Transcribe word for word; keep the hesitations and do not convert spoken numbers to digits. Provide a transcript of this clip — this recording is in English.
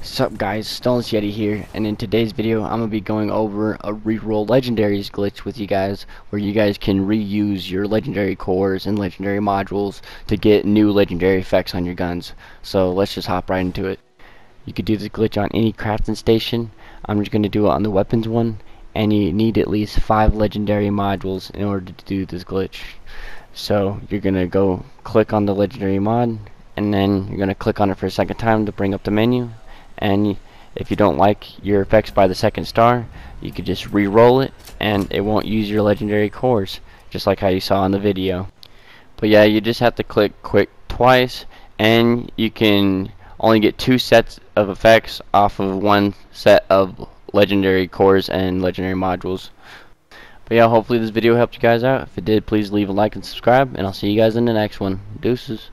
Sup guys, Stoneless Yeti here, and in today's video I'm going to be going over a Re-Roll Legendaries glitch with you guys, where you guys can reuse your legendary cores and legendary modules to get new legendary effects on your guns. So let's just hop right into it. You could do this glitch on any crafting station. I'm just going to do it on the weapons one, and you need at least five legendary modules in order to do this glitch. So you're going to go click on the legendary mod, and then you're going to click on it for a second time to bring up the menu. And if you don't like your effects by the second star, you could just re-roll it and it won't use your legendary cores, just like how you saw in the video. But yeah, you just have to click quick twice, and you can only get two sets of effects off of one set of legendary cores and legendary modules. But yeah, hopefully this video helped you guys out. If it did, please leave a like and subscribe, and I'll see you guys in the next one. Deuces.